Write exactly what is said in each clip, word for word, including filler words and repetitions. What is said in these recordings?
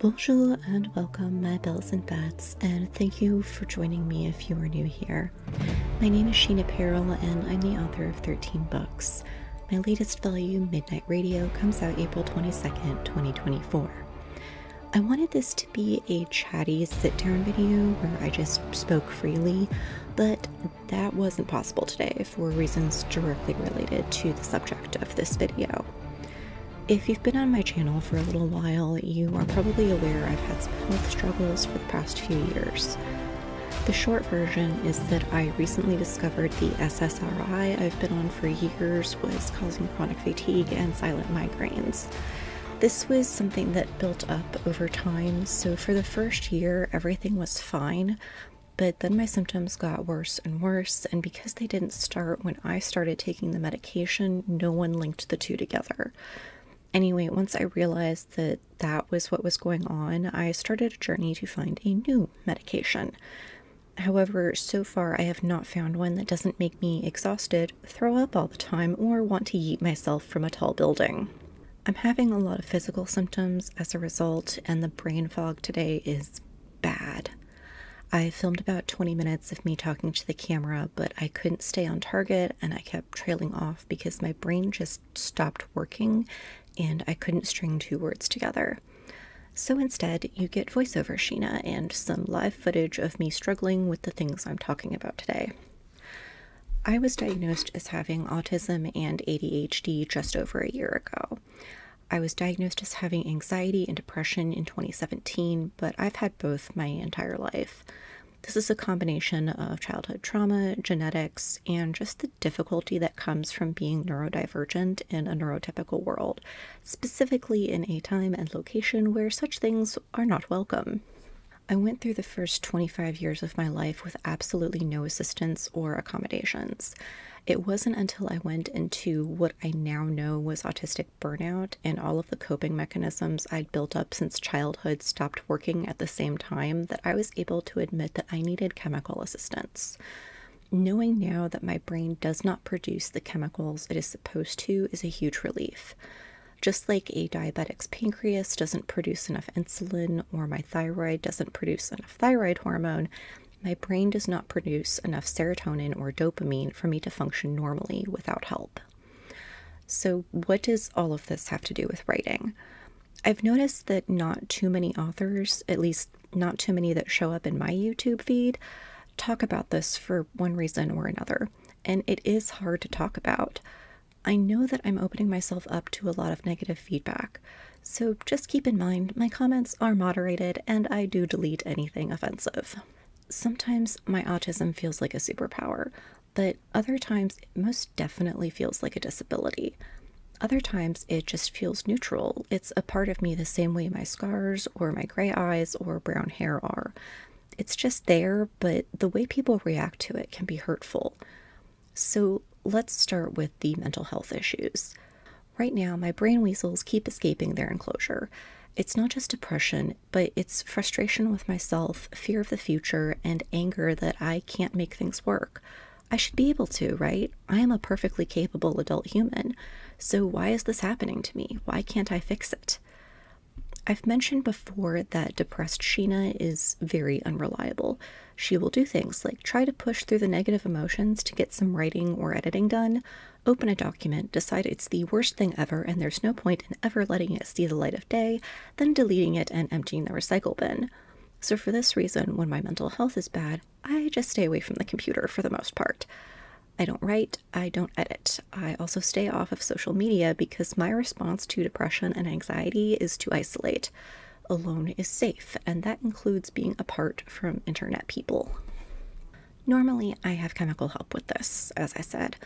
Bonjour and welcome, my bells and bats, and thank you for joining me if you are new here. My name is Sheena Pennell and I'm the author of thirteen books. My latest volume, Midnight Radio, comes out April twenty-second, twenty twenty-four. I wanted this to be a chatty sit-down video where I just spoke freely, but that wasn't possible today for reasons directly related to the subject of this video. If you've been on my channel for a little while, you are probably aware I've had some health struggles for the past few years. The short version is that I recently discovered the S S R I I've been on for years was causing chronic fatigue and silent migraines. This was something that built up over time, so for the first year everything was fine, but then my symptoms got worse and worse, and because they didn't start when I started taking the medication, no one linked the two together. Anyway, once I realized that that was what was going on, I started a journey to find a new medication. However, so far I have not found one that doesn't make me exhausted, throw up all the time, or want to yeet myself from a tall building. I'm having a lot of physical symptoms as a result, and the brain fog today is bad. I filmed about twenty minutes of me talking to the camera, but I couldn't stay on target and I kept trailing off because my brain just stopped working and I couldn't string two words together. So instead, you get voiceover Sheena and some live footage of me struggling with the things I'm talking about today. I was diagnosed as having autism and A D H D just over a year ago. I was diagnosed as having anxiety and depression in twenty seventeen, but I've had both my entire life. This is a combination of childhood trauma, genetics, and just the difficulty that comes from being neurodivergent in a neurotypical world, specifically in a time and location where such things are not welcome. I went through the first twenty-five years of my life with absolutely no assistance or accommodations. It wasn't until I went into what I now know was autistic burnout and all of the coping mechanisms I'd built up since childhood stopped working at the same time that I was able to admit that I needed chemical assistance. Knowing now that my brain does not produce the chemicals it is supposed to is a huge relief. Just like a diabetic's pancreas doesn't produce enough insulin, or my thyroid doesn't produce enough thyroid hormone, my brain does not produce enough serotonin or dopamine for me to function normally without help. So what does all of this have to do with writing? I've noticed that not too many authors, at least not too many that show up in my YouTube feed, talk about this for one reason or another, and it is hard to talk about. I know that I'm opening myself up to a lot of negative feedback, so just keep in mind my comments are moderated and I do delete anything offensive. Sometimes my autism feels like a superpower, but other times it most definitely feels like a disability. Other times it just feels neutral. It's a part of me the same way my scars or my gray eyes or brown hair are. It's just there, but the way people react to it can be hurtful. So let's start with the mental health issues. Right now, my brain weasels keep escaping their enclosure. It's not just depression, but it's frustration with myself, fear of the future, and anger that I can't make things work. I should be able to, right? I am a perfectly capable adult human, so why is this happening to me? Why can't I fix it? I've mentioned before that depressed Sheena is very unreliable. She will do things like try to push through the negative emotions to get some writing or editing done, open a document, decide it's the worst thing ever and there's no point in ever letting it see the light of day, then deleting it and emptying the recycle bin. So for this reason, when my mental health is bad, I just stay away from the computer for the most part. I don't write, I don't edit. I also stay off of social media because my response to depression and anxiety is to isolate. Alone is safe, and that includes being apart from internet people. Normally, I have chemical help with this, as I said.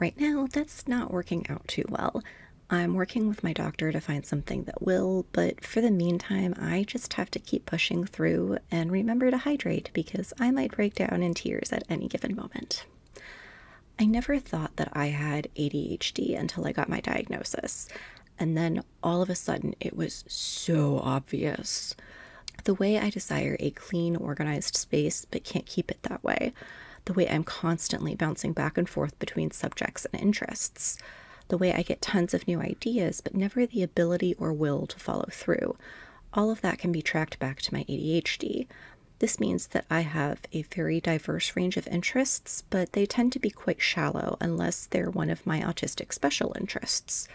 Right now, that's not working out too well. I'm working with my doctor to find something that will, but for the meantime, I just have to keep pushing through and remember to hydrate because I might break down in tears at any given moment. I never thought that I had A D H D until I got my diagnosis, and then all of a sudden it was so obvious. The way I desire a clean, organized space but can't keep it that way, the way I'm constantly bouncing back and forth between subjects and interests, the way I get tons of new ideas but never the ability or will to follow through, all of that can be tracked back to my A D H D. This means that I have a very diverse range of interests, but they tend to be quite shallow unless they're one of my autistic special interests.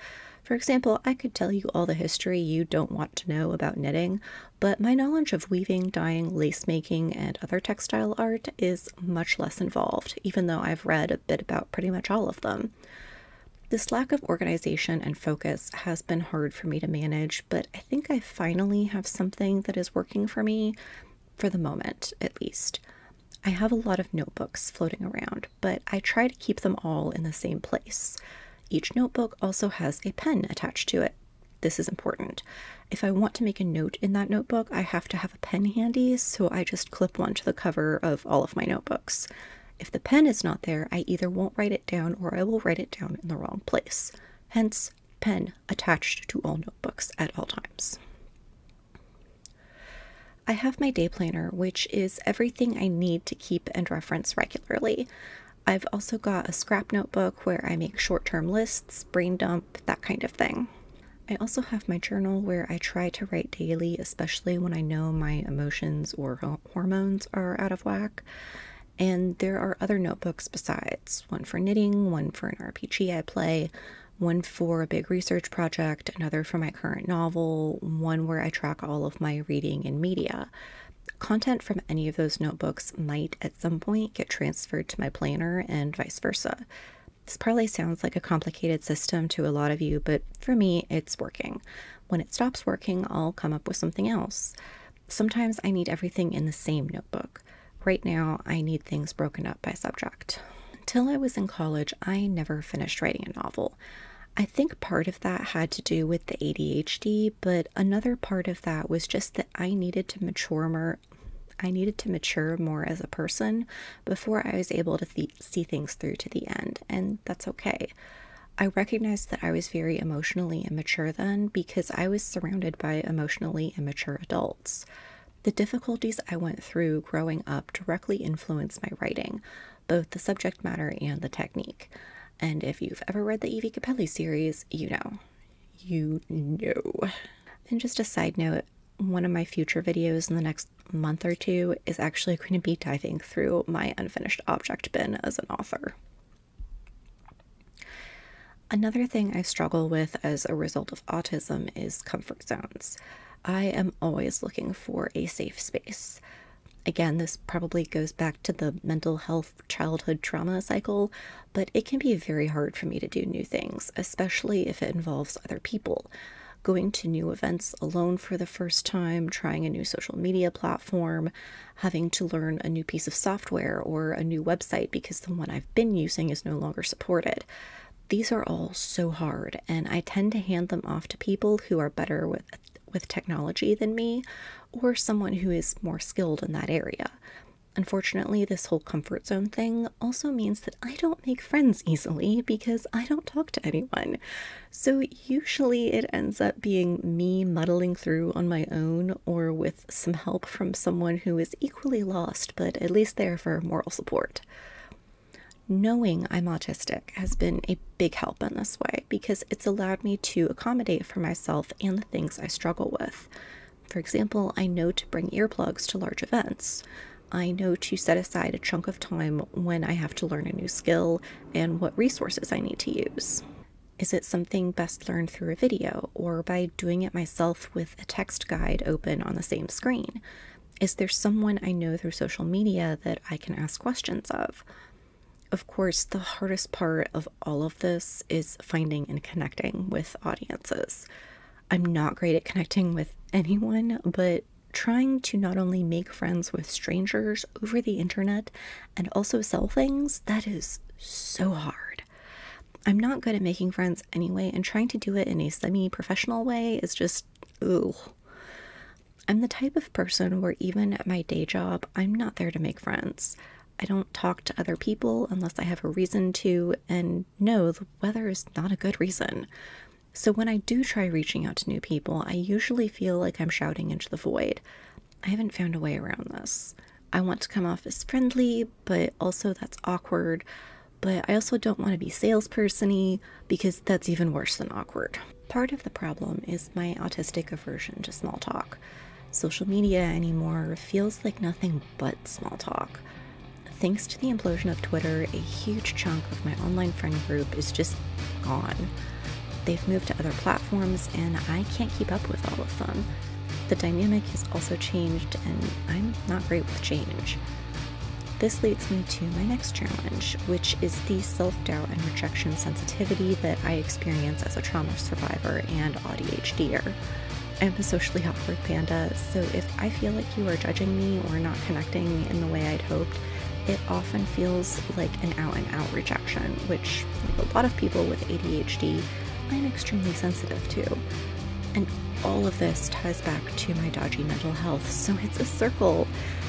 For example, I could tell you all the history you don't want to know about knitting, but my knowledge of weaving, dyeing, lace making, and other textile art is much less involved, even though I've read a bit about pretty much all of them. This lack of organization and focus has been hard for me to manage, but I think I finally have something that is working for me. For the moment, at least. I have a lot of notebooks floating around, but I try to keep them all in the same place. Each notebook also has a pen attached to it. This is important. If I want to make a note in that notebook, I have to have a pen handy, so I just clip one to the cover of all of my notebooks. If the pen is not there, I either won't write it down or I will write it down in the wrong place. Hence, pen attached to all notebooks at all times. I have my day planner, which is everything I need to keep and reference regularly. I've also got a scrap notebook where I make short-term lists, brain dump, that kind of thing. I also have my journal where I try to write daily, especially when I know my emotions or hormones are out of whack. And there are other notebooks besides, one for knitting, one for an R P G I play, one for a big research project, another for my current novel, one where I track all of my reading and media. Content from any of those notebooks might at some point get transferred to my planner and vice versa. This probably sounds like a complicated system to a lot of you, but for me, it's working. When it stops working, I'll come up with something else. Sometimes I need everything in the same notebook. Right now, I need things broken up by subject. Until I was in college, I never finished writing a novel. I think part of that had to do with the A D H D, but another part of that was just that I needed to mature more. I needed to mature more as a person before I was able to th- see things through to the end, and that's okay. I recognized that I was very emotionally immature then because I was surrounded by emotionally immature adults. The difficulties I went through growing up directly influenced my writing, both the subject matter and the technique. And if you've ever read the Evie Capelli series, you know. You know. And just a side note, one of my future videos in the next month or two is actually going to be diving through my unfinished object bin as an author. Another thing I struggle with as a result of autism is comfort zones. I am always looking for a safe space. Again, this probably goes back to the mental health childhood trauma cycle, but it can be very hard for me to do new things, especially if it involves other people. Going to new events alone for the first time, trying a new social media platform, having to learn a new piece of software or a new website because the one I've been using is no longer supported. These are all so hard, and I tend to hand them off to people who are better with with technology than me, or someone who is more skilled in that area. Unfortunately, this whole comfort zone thing also means that I don't make friends easily because I don't talk to anyone. So usually it ends up being me muddling through on my own or with some help from someone who is equally lost, but at least there for moral support. Knowing I'm autistic has been a big help in this way because it's allowed me to accommodate for myself and the things I struggle with. For example, I know to bring earplugs to large events. I know to set aside a chunk of time when I have to learn a new skill and what resources I need to use. Is it something best learned through a video or by doing it myself with a text guide open on the same screen? Is there someone I know through social media that I can ask questions of? Of course, the hardest part of all of this is finding and connecting with audiences. I'm not great at connecting with anyone, but trying to not only make friends with strangers over the internet and also sell things, that is so hard. I'm not good at making friends anyway, and trying to do it in a semi-professional way is just, ugh. I'm the type of person where even at my day job, I'm not there to make friends. I don't talk to other people unless I have a reason to, and no, the weather is not a good reason. So when I do try reaching out to new people, I usually feel like I'm shouting into the void. I haven't found a way around this. I want to come off as friendly, but also that's awkward, but I also don't want to be salesperson-y because that's even worse than awkward. Part of the problem is my autistic aversion to small talk. Social media anymore feels like nothing but small talk. Thanks to the implosion of Twitter, a huge chunk of my online friend group is just gone. They've moved to other platforms, and I can't keep up with all of them. The dynamic has also changed, and I'm not great with change. This leads me to my next challenge, which is the self-doubt and rejection sensitivity that I experience as a trauma survivor and A D H D-er. I'm a socially awkward panda, so if I feel like you are judging me or not connecting in the way I'd hoped, it often feels like an out-and-out rejection, which, like a lot of people with A D H D, I'm extremely sensitive to. And all of this ties back to my dodgy mental health, so it's a circle.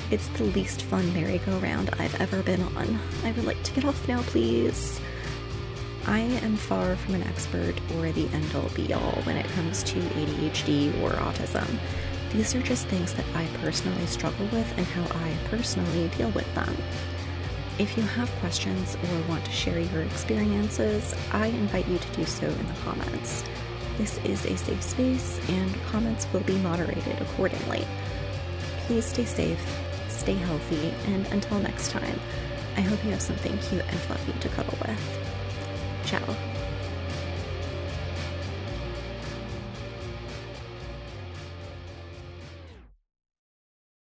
It's the least fun merry-go-round I've ever been on. I would like to get off now, please. I am far from an expert or the end-all be-all when it comes to A D H D or autism. These are just things that I personally struggle with and how I personally deal with them. If you have questions or want to share your experiences, I invite you to do so in the comments. This is a safe space, and comments will be moderated accordingly. Please stay safe, stay healthy, and until next time, I hope you have something cute and fluffy to cuddle with. Ciao.